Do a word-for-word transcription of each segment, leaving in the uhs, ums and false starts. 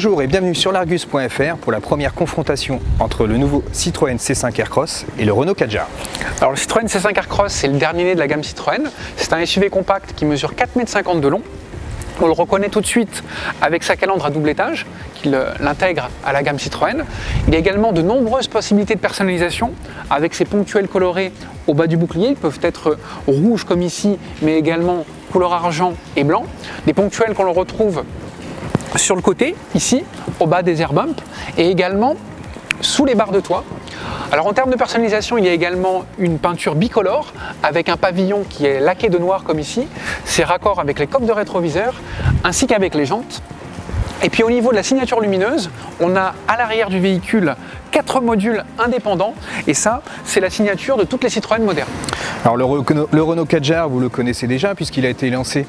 Bonjour et bienvenue sur l'argus point F R pour la première confrontation entre le nouveau Citroën C cinq Aircross et le Renault Kadjar. Alors le Citroën C cinq Aircross, c'est le dernier né de la gamme Citroën. C'est un S U V compact qui mesure quatre mètres cinquante de long. On le reconnaît tout de suite avec sa calandre à double étage qui l'intègre à la gamme Citroën. Il y a également de nombreuses possibilités de personnalisation avec ses ponctuels colorés au bas du bouclier. Ils peuvent être rouges comme ici, mais également couleur argent et blanc. Des ponctuels qu'on le retrouve sur le côté, ici, au bas des air bumps et également sous les barres de toit. Alors en termes de personnalisation, il y a également une peinture bicolore avec un pavillon qui est laqué de noir comme ici. C'est raccord avec les coques de rétroviseur ainsi qu'avec les jantes. Et puis au niveau de la signature lumineuse, on a à l'arrière du véhicule quatre modules indépendants et ça, c'est la signature de toutes les Citroën modernes. Alors le Renault Kadjar, vous le connaissez déjà puisqu'il a été lancé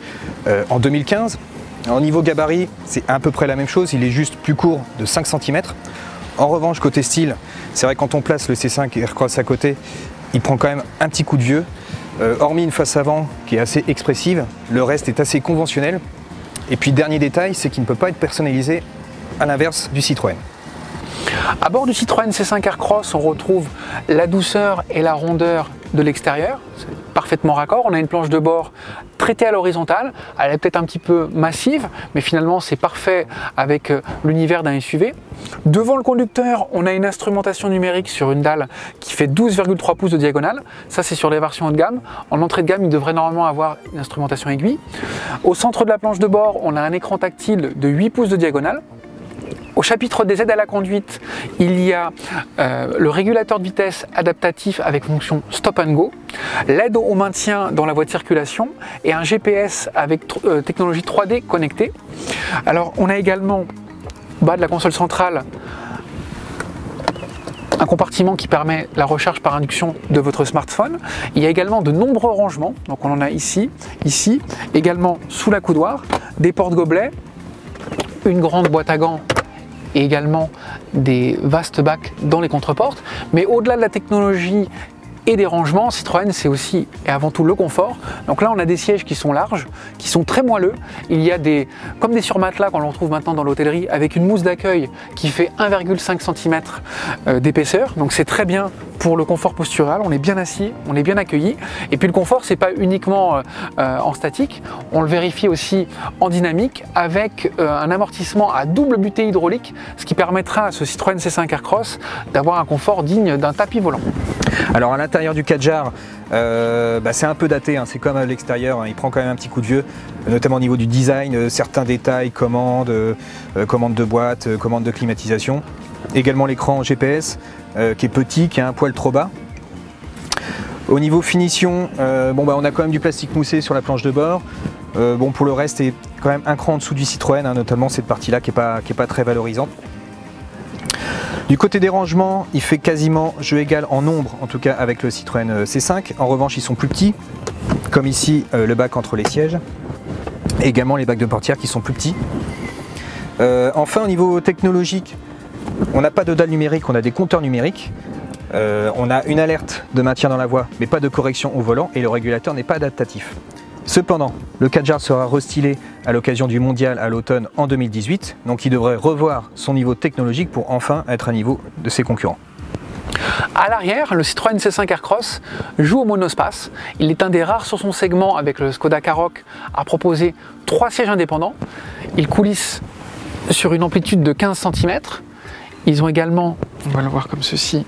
euh, en deux mille quinze. Au niveau gabarit, c'est à peu près la même chose, il est juste plus court de cinq centimètres. En revanche, côté style, c'est vrai que quand on place le C cinq Aircross à côté, il prend quand même un petit coup de vieux. Euh, hormis une face avant qui est assez expressive, le reste est assez conventionnel. Et puis dernier détail, c'est qu'il ne peut pas être personnalisé à l'inverse du Citroën. À bord du Citroën C cinq Aircross, on retrouve la douceur et la rondeur de l'extérieur, c'est parfaitement raccord. On a une planche de bord traitée à l'horizontale, elle est peut-être un petit peu massive, mais finalement c'est parfait avec l'univers d'un S U V. Devant le conducteur, on a une instrumentation numérique sur une dalle qui fait douze virgule trois pouces de diagonale. Ça, c'est sur les versions haut de gamme. En entrée de gamme, il devrait normalement avoir une instrumentation aiguille. Au centre de la planche de bord, on a un écran tactile de huit pouces de diagonale. Au chapitre des aides à la conduite, il y a euh, le régulateur de vitesse adaptatif avec fonction stop and go, l'aide au maintien dans la voie de circulation et un G P S avec euh, technologie trois D connectée. Alors on a également au bas de la console centrale un compartiment qui permet la recharge par induction de votre smartphone. Il y a également de nombreux rangements, donc on en a ici, ici, également sous la coudoir, des portes-gobelets, une grande boîte à gants et également des vastes bacs dans les contreportes. Mais au-delà de la technologie et des rangements, Citroën, c'est aussi et avant tout le confort. Donc là, on a des sièges qui sont larges, qui sont très moelleux. Il y a des, comme des surmatelas qu'on retrouve maintenant dans l'hôtellerie, avec une mousse d'accueil qui fait un virgule cinq centimètre d'épaisseur. Donc c'est très bien pour le confort postural. On est bien assis, on est bien accueilli. Et puis le confort, c'est pas uniquement en statique. On le vérifie aussi en dynamique avec un amortissement à double butée hydraulique, ce qui permettra à ce Citroën C cinq Aircross d'avoir un confort digne d'un tapis volant. Alors à l'intérieur du Kadjar, euh, bah c'est un peu daté, hein, c'est comme à l'extérieur, hein, il prend quand même un petit coup de vieux, notamment au niveau du design, euh, certains détails, commandes, euh, commandes de boîte, euh, commandes de climatisation. Également l'écran G P S euh, qui est petit, qui est un poil trop bas. Au niveau finition, euh, bon, bah, on a quand même du plastique moussé sur la planche de bord. Euh, bon, pour le reste, c'est quand même un cran en dessous du Citroën, hein, notamment cette partie-là qui n'est pas, qui est pas très valorisante. Du côté des rangements, il fait quasiment jeu égal en nombre, en tout cas avec le Citroën C cinq. En revanche, ils sont plus petits, comme ici euh, le bac entre les sièges. Et également les bacs de portière qui sont plus petits. Euh, enfin, au niveau technologique, on n'a pas de dalle numérique, on a des compteurs numériques. Euh, on a une alerte de maintien dans la voie, mais pas de correction au volant et le régulateur n'est pas adaptatif. Cependant, le Kadjar sera restylé à l'occasion du Mondial à l'automne en deux mille dix-huit, donc il devrait revoir son niveau technologique pour enfin être à niveau de ses concurrents. À l'arrière, le Citroën C cinq Aircross joue au monospace. Il est un des rares sur son segment avec le Skoda Karoq à proposer trois sièges indépendants. Ils coulissent sur une amplitude de quinze centimètres. Ils ont également, on va le voir comme ceci,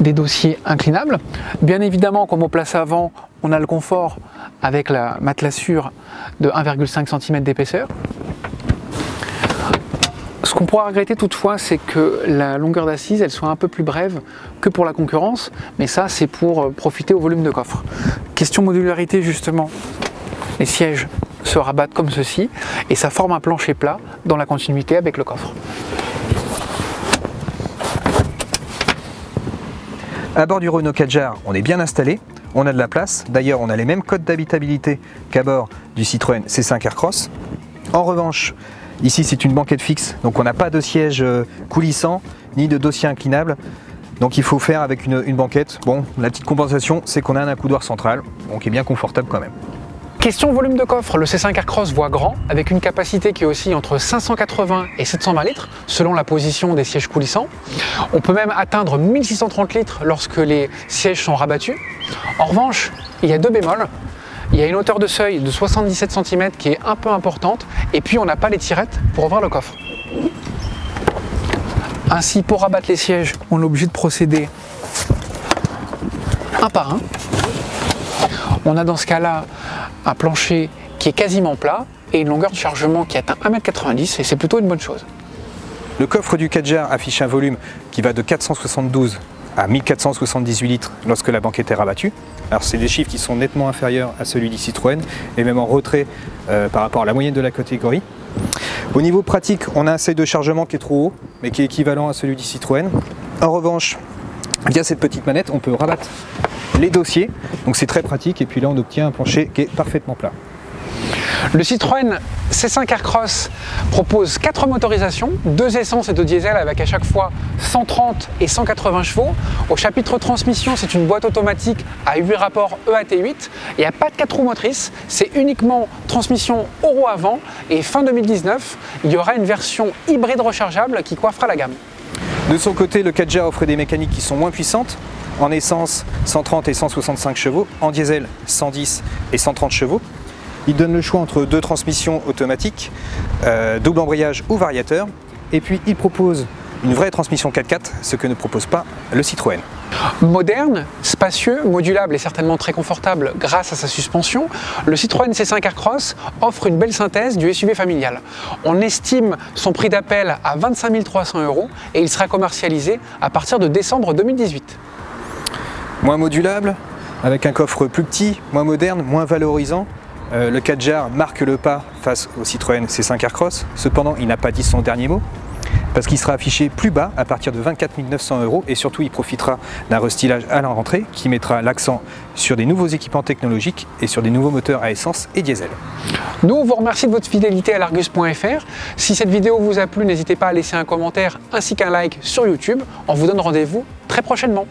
des dossiers inclinables. Bien évidemment, comme au place avant, on a le confort avec la matelassure de un virgule cinq centimètres d'épaisseur. Ce qu'on pourra regretter toutefois, c'est que la longueur d'assise, elle soit un peu plus brève que pour la concurrence, mais ça, c'est pour profiter au volume de coffre. Question modularité, justement, les sièges se rabattent comme ceci et ça forme un plancher plat dans la continuité avec le coffre. À bord du Renault Kadjar, on est bien installé, on a de la place. D'ailleurs, on a les mêmes codes d'habitabilité qu'à bord du Citroën C cinq Aircross. En revanche, ici, c'est une banquette fixe, donc on n'a pas de siège coulissant ni de dossier inclinable. Donc, il faut faire avec une, une banquette. Bon, la petite compensation, c'est qu'on a un accoudoir central, donc qui est bien confortable quand même. Question volume de coffre, le C cinq Aircross voit grand avec une capacité qui est aussi entre cinq cent quatre-vingts et sept cent vingt litres selon la position des sièges coulissants. On peut même atteindre mille six cent trente litres lorsque les sièges sont rabattus. En revanche, il y a deux bémols. Il y a une hauteur de seuil de soixante-dix-sept centimètres qui est un peu importante et puis on n'a pas les tirettes pour ouvrir le coffre. Ainsi, pour rabattre les sièges, on est obligé de procéder un par un. On a dans ce cas-là un plancher qui est quasiment plat et une longueur de chargement qui atteint un mètre quatre-vingt-dix et c'est plutôt une bonne chose. Le coffre du Kadjar affiche un volume qui va de quatre cent soixante-douze à mille quatre cent soixante-dix-huit litres lorsque la banquette est rabattue. Alors c'est des chiffres qui sont nettement inférieurs à celui du Citroën et même en retrait euh, par rapport à la moyenne de la catégorie. Au niveau pratique, on a un seuil de chargement qui est trop haut mais qui est équivalent à celui du Citroën. En revanche, via cette petite manette, on peut rabattre les dossiers, donc c'est très pratique et puis là on obtient un plancher qui est parfaitement plat. Le Citroën C cinq Aircross propose quatre motorisations, deux essences et deux diesel avec à chaque fois cent trente et cent quatre-vingts chevaux. Au chapitre transmission, c'est une boîte automatique à huit rapports E A T huit. Il n'y a pas de quatre roues motrices, c'est uniquement transmission aux roues avant et fin deux mille dix-neuf, il y aura une version hybride rechargeable qui coiffera la gamme. De son côté, le Kadjar offre des mécaniques qui sont moins puissantes, en essence cent trente et cent soixante-cinq chevaux, en diesel cent dix et cent trente chevaux. Il donne le choix entre deux transmissions automatiques, euh, double embrayage ou variateur, et puis il propose une vraie transmission quatre quatre, ce que ne propose pas le Citroën. Moderne, spacieux, modulable et certainement très confortable grâce à sa suspension, le Citroën C cinq Aircross offre une belle synthèse du S U V familial. On estime son prix d'appel à vingt-cinq mille trois cents euros et il sera commercialisé à partir de décembre deux mille dix-huit. Moins modulable, avec un coffre plus petit, moins moderne, moins valorisant, euh, le Kadjar marque le pas face au Citroën C cinq Aircross. Cependant, il n'a pas dit son dernier mot, parce qu'il sera affiché plus bas à partir de vingt-quatre mille neuf cents euros et surtout il profitera d'un restylage à la rentrée qui mettra l'accent sur des nouveaux équipements technologiques et sur des nouveaux moteurs à essence et diesel. Nous, on vous remercie de votre fidélité à l'argus point F R. Si cette vidéo vous a plu, n'hésitez pas à laisser un commentaire ainsi qu'un like sur YouTube. On vous donne rendez-vous très prochainement.